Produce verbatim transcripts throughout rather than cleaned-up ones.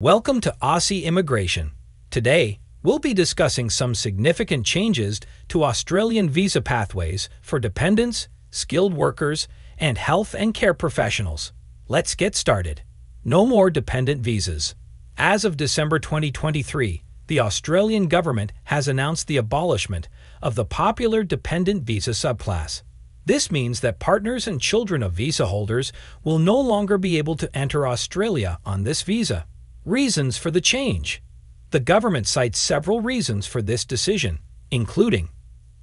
Welcome to Aussie Immigration. Today, we'll be discussing some significant changes to Australian visa pathways for dependents, skilled workers, and health and care professionals. Let's get started. No more dependent visas. As of December twenty twenty-three, the Australian government has announced the abolishment of the popular dependent visa subclass. This means that partners and children of visa holders will no longer be able to enter Australia on this visa. Reasons for the change. The government cites several reasons for this decision, including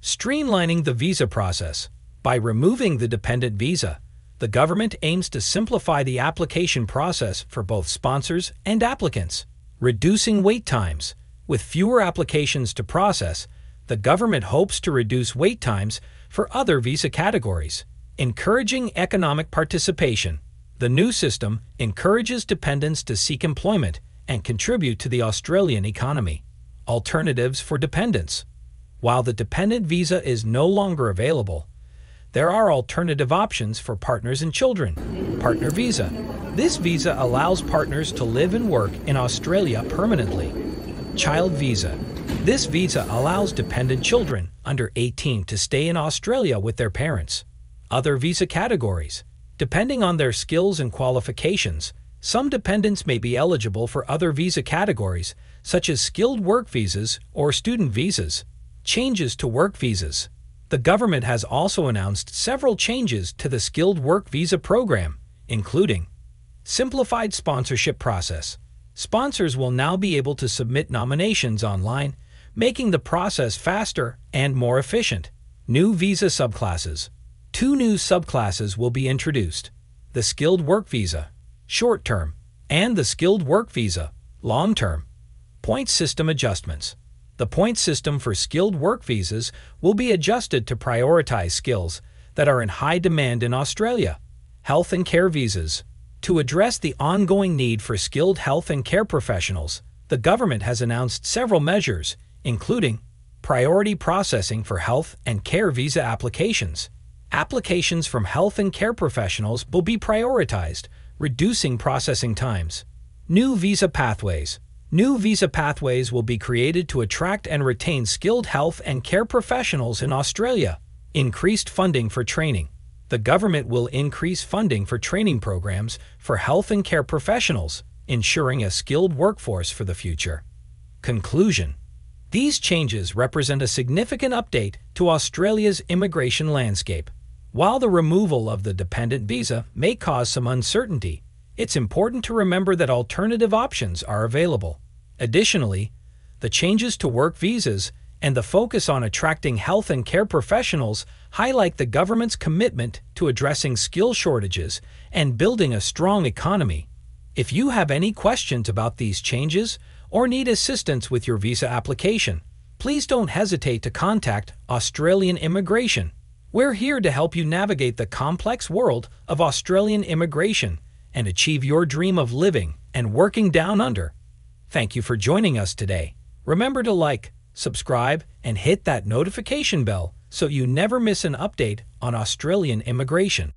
streamlining the visa process. By removing the dependent visa, the government aims to simplify the application process for both sponsors and applicants. Reducing wait times. With fewer applications to process, the government hopes to reduce wait times for other visa categories. Encouraging economic participation. The new system encourages dependents to seek employment and contribute to the Australian economy. Alternatives for dependents. While the dependent visa is no longer available, there are alternative options for partners and children. Partner visa. This visa allows partners to live and work in Australia permanently. Child visa. This visa allows dependent children under eighteen to stay in Australia with their parents. Other visa categories. Depending on their skills and qualifications, some dependents may be eligible for other visa categories, such as skilled work visas or student visas. Changes to work visas. The government has also announced several changes to the skilled work visa program, including simplified sponsorship process. Sponsors will now be able to submit nominations online, making the process faster and more efficient. New visa subclasses. Two new subclasses will be introduced, the Skilled Work Visa, Short-Term, and the Skilled Work Visa, Long-Term. Point system adjustments. The point system for skilled work visas will be adjusted to prioritize skills that are in high demand in Australia. Health and care visas. To address the ongoing need for skilled health and care professionals, the government has announced several measures, including priority processing for health and care visa applications. Applications from health and care professionals will be prioritized, reducing processing times. New visa pathways. New visa pathways will be created to attract and retain skilled health and care professionals in Australia. Increased funding for training. The government will increase funding for training programs for health and care professionals, ensuring a skilled workforce for the future. Conclusion. These changes represent a significant update to Australia's immigration landscape. While the removal of the dependent visa may cause some uncertainty, it's important to remember that alternative options are available. Additionally, the changes to work visas and the focus on attracting health and care professionals highlight the government's commitment to addressing skill shortages and building a strong economy. If you have any questions about these changes, or need assistance with your visa application, please don't hesitate to contact Australian Immigration. We're here to help you navigate the complex world of Australian immigration and achieve your dream of living and working down under. Thank you for joining us today. Remember to like, subscribe, and hit that notification bell so you never miss an update on Australian immigration.